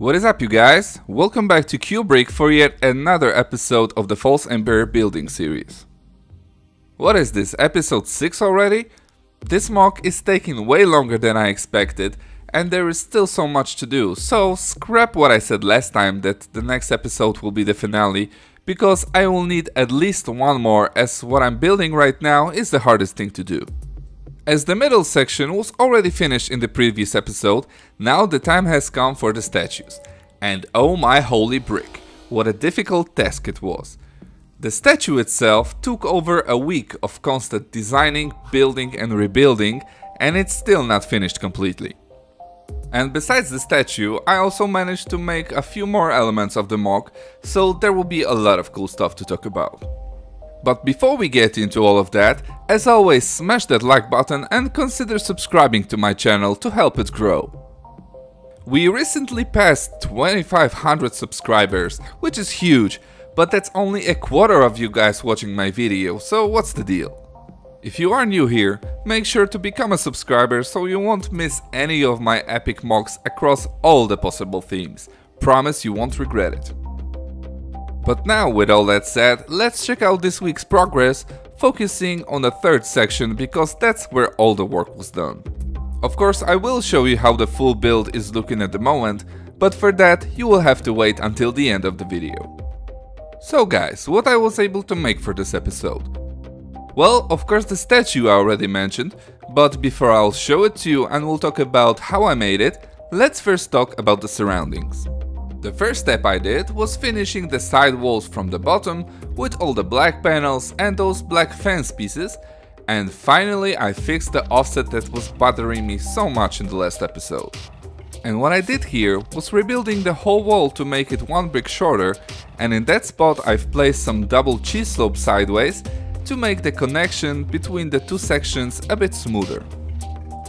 What is up, you guys? Welcome back to Cube Brick for yet another episode of the False Emperor building series. What is this, episode 6 already? This MOC is taking way longer than I expected, and there is still so much to do, so scrap what I said last time that the next episode will be the finale, because I will need at least one more, as what I'm building right now is the hardest thing to do. As the middle section was already finished in the previous episode, now the time has come for the statues. And oh my holy brick, what a difficult task it was. The statue itself took over a week of constant designing, building and rebuilding, and it's still not finished completely. And besides the statue, I also managed to make a few more elements of the MOC, so there will be a lot of cool stuff to talk about. But before we get into all of that, as always, smash that like button and consider subscribing to my channel to help it grow. We recently passed 2500 subscribers, which is huge, but that's only a quarter of you guys watching my video, so what's the deal? If you are new here, make sure to become a subscriber so you won't miss any of my epic mocks across all the possible themes. Promise you won't regret it. But now, with all that said, let's check out this week's progress, focusing on the third section because that's where all the work was done. Of course, I will show you how the full build is looking at the moment, but for that you will have to wait until the end of the video. So guys, what I was able to make for this episode? Well, of course the statue I already mentioned, but before I'll show it to you and we'll talk about how I made it, let's first talk about the surroundings. The first step I did was finishing the side walls from the bottom with all the black panels and those black fence pieces, and finally I fixed the offset that was bothering me so much in the last episode. And what I did here was rebuilding the whole wall to make it one brick shorter, and in that spot I've placed some double cheese slope sideways to make the connection between the two sections a bit smoother.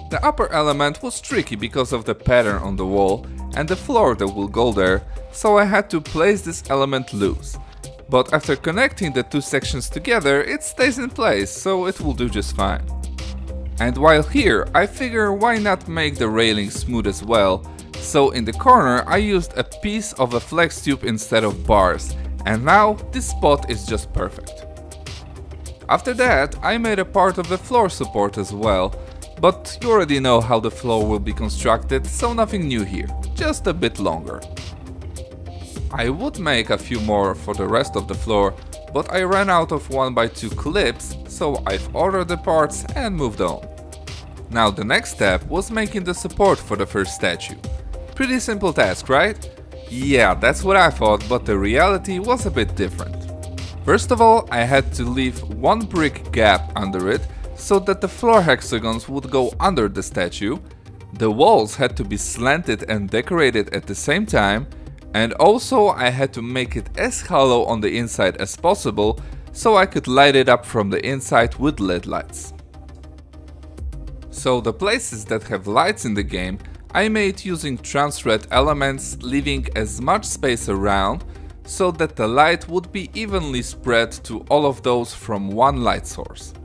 The upper element was tricky because of the pattern on the wall and the floor that will go there, so I had to place this element loose. But after connecting the two sections together, it stays in place, so it will do just fine. And while here, I figure why not make the railing smooth as well, so in the corner I used a piece of a flex tube instead of bars, and now this spot is just perfect. After that, I made a part of the floor support as well, but you already know how the floor will be constructed, so nothing new here, just a bit longer. I would make a few more for the rest of the floor, but I ran out of 1x2 clips, so I've ordered the parts and moved on. Now the next step was making the support for the first statue. Pretty simple task, right? Yeah, that's what I thought, but the reality was a bit different. First of all, I had to leave one brick gap under it, so that the floor hexagons would go under the statue, the walls had to be slanted and decorated at the same time, and also I had to make it as hollow on the inside as possible, so I could light it up from the inside with LED lights. So the places that have lights in the game, I made using transparent elements, leaving as much space around, so that the light would be evenly spread to all of those from one light source.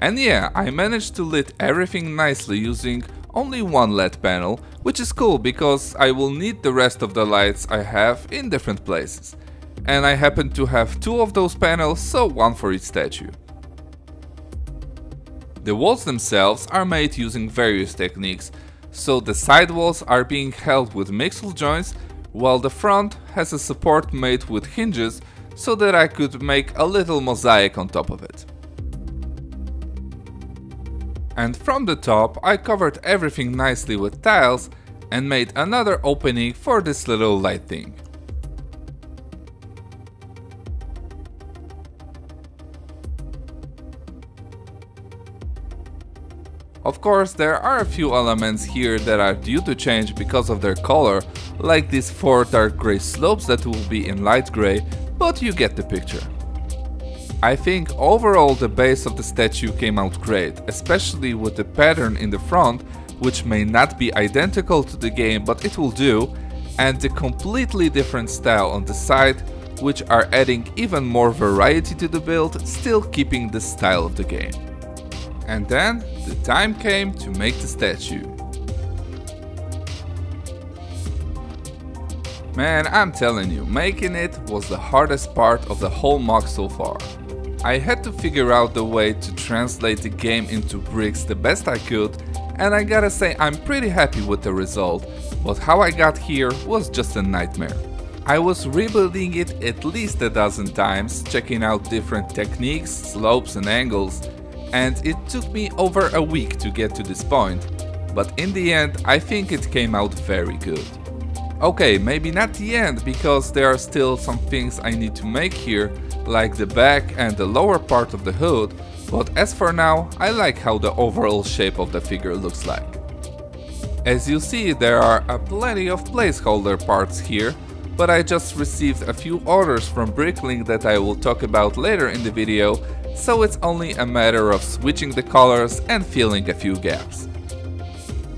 And yeah, I managed to lit everything nicely using only one LED panel, which is cool because I will need the rest of the lights I have in different places. And I happen to have two of those panels, so one for each statue. The walls themselves are made using various techniques, so the side walls are being held with mixel joints, while the front has a support made with hinges so that I could make a little mosaic on top of it. And from the top I covered everything nicely with tiles and made another opening for this little light thing. Of course there are a few elements here that are due to change because of their color, like these four dark grey slopes that will be in light grey, but you get the picture. I think overall the base of the statue came out great, especially with the pattern in the front, which may not be identical to the game but it will do, and the completely different style on the side, which are adding even more variety to the build, still keeping the style of the game. And then the time came to make the statue. Man, I'm telling you, making it was the hardest part of the whole MOC so far. I had to figure out the way to translate the game into bricks the best I could, and I gotta say I'm pretty happy with the result, but how I got here was just a nightmare. I was rebuilding it at least a dozen times, checking out different techniques, slopes and angles, and it took me over a week to get to this point, but in the end I think it came out very good. Okay, maybe not the end, because there are still some things I need to make here, like the back and the lower part of the hood, but as for now, I like how the overall shape of the figure looks like. As you see, there are a plenty of placeholder parts here, but I just received a few orders from BrickLink that I will talk about later in the video, so it's only a matter of switching the colors and filling a few gaps.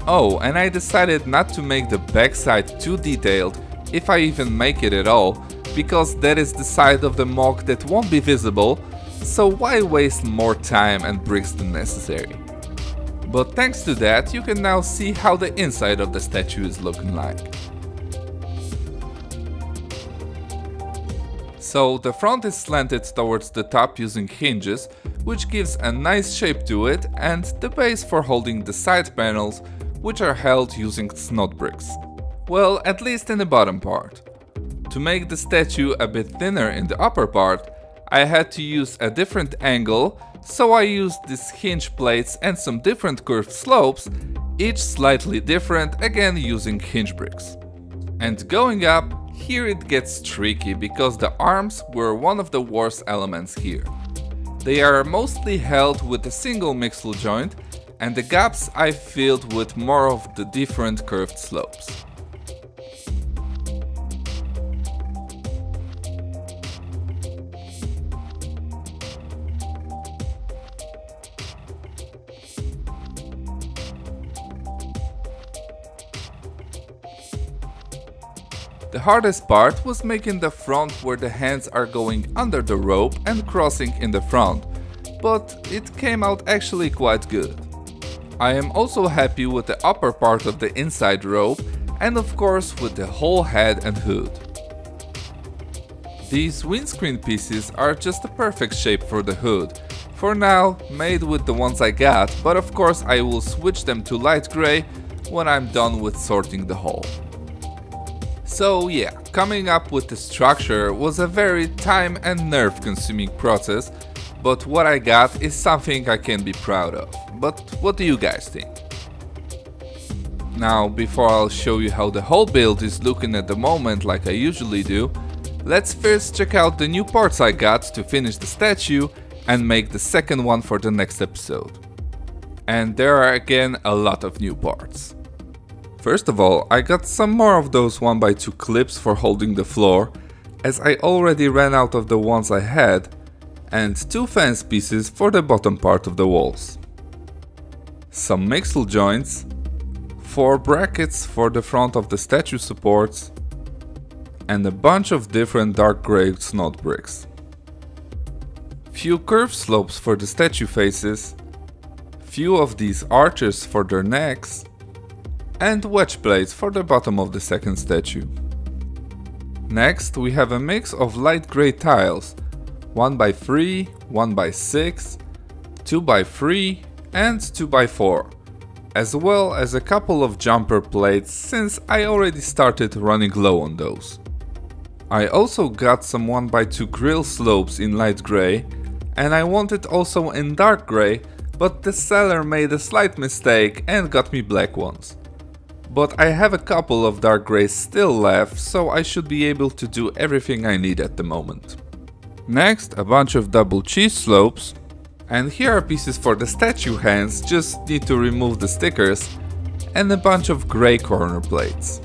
Oh, and I decided not to make the backside too detailed, if I even make it at all, because that is the side of the MOC that won't be visible, so why waste more time and bricks than necessary. But thanks to that, you can now see how the inside of the statue is looking like. So the front is slanted towards the top using hinges, which gives a nice shape to it, and the base for holding the side panels, which are held using snot bricks. Well, at least in the bottom part. To make the statue a bit thinner in the upper part, I had to use a different angle, so I used these hinge plates and some different curved slopes, each slightly different, again using hinge bricks. And going up, here it gets tricky, because the arms were one of the worst elements here. They are mostly held with a single mixel joint, and the gaps I filled with more of the different curved slopes. The hardest part was making the front where the hands are going under the rope and crossing in the front, but it came out actually quite good. I am also happy with the upper part of the inside rope, and of course with the whole head and hood. These windscreen pieces are just the perfect shape for the hood, for now made with the ones I got, but of course I will switch them to light grey when I'm done with sorting the whole. So yeah, coming up with the structure was a very time and nerve consuming process, but what I got is something I can be proud of. But what do you guys think? Now, before I'll show you how the whole build is looking at the moment like I usually do, let's first check out the new parts I got to finish the statue and make the second one for the next episode. And there are again a lot of new parts. First of all, I got some more of those 1x2 clips for holding the floor, as I already ran out of the ones I had, and two fence pieces for the bottom part of the walls. Some mixel joints, four brackets for the front of the statue supports, and a bunch of different dark grey snot bricks. Few curved slopes for the statue faces, few of these arches for their necks, and wedge plates for the bottom of the second statue. Next we have a mix of light grey tiles, 1x3, 1x6, 2x3, and 2x4, as well as a couple of jumper plates, since I already started running low on those. I also got some 1x2 grill slopes in light grey, and I wanted also in dark grey, but the seller made a slight mistake and got me black ones. But I have a couple of dark greys still left, so I should be able to do everything I need at the moment. Next, a bunch of double cheese slopes. And here are pieces for the statue hands, just need to remove the stickers, and a bunch of grey corner plates.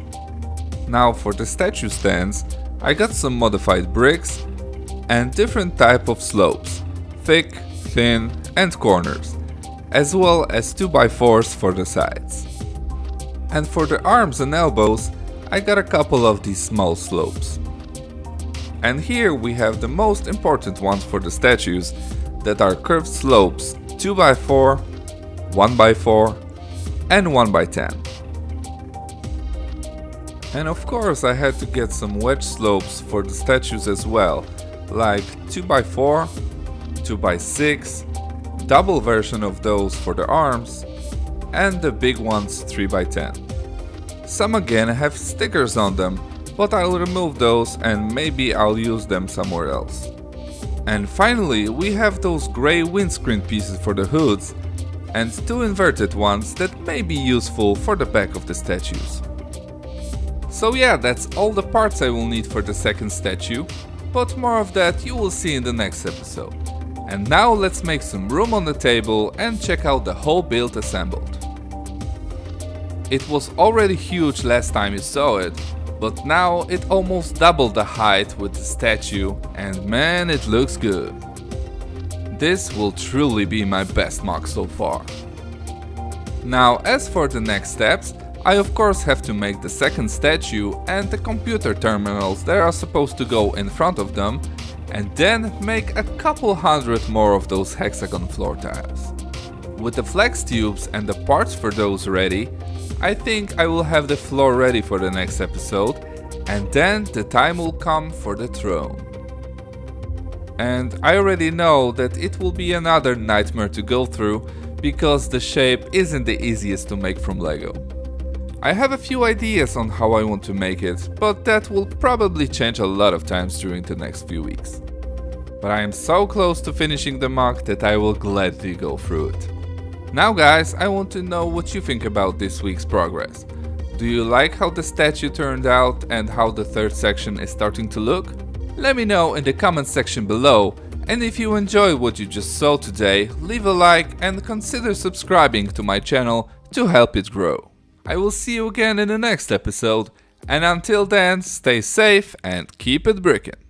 Now for the statue stands, I got some modified bricks and different type of slopes, thick, thin and corners, as well as 2x4s for the sides. And for the arms and elbows, I got a couple of these small slopes. And here we have the most important ones for the statues, that are curved slopes 2x4, 1x4 and 1x10. And of course I had to get some wedge slopes for the statues as well, like 2x4, 2x6, double version of those for the arms, and the big ones 3x10. Some again have stickers on them, but I'll remove those and maybe I'll use them somewhere else. And finally we have those grey windscreen pieces for the hoods, and two inverted ones that may be useful for the back of the statues. So yeah, that's all the parts I will need for the second statue, but more of that you will see in the next episode. And now let's make some room on the table and check out the whole build assembled. It was already huge last time you saw it, but now it almost doubled the height with the statue, and man, it looks good. This will truly be my best mock so far. Now as for the next steps, I of course have to make the second statue and the computer terminals that are supposed to go in front of them, and then make a couple hundred more of those hexagon floor tiles. With the flex tubes and the parts for those ready, I think I will have the floor ready for the next episode, and then the time will come for the throne. And I already know that it will be another nightmare to go through, because the shape isn't the easiest to make from Lego. I have a few ideas on how I want to make it, but that will probably change a lot of times during the next few weeks. But I am so close to finishing the mock that I will gladly go through it. Now guys, I want to know what you think about this week's progress. Do you like how the statue turned out and how the third section is starting to look? Let me know in the comment section below, and if you enjoyed what you just saw today, leave a like and consider subscribing to my channel to help it grow. I will see you again in the next episode, and until then, stay safe and keep it brickin'.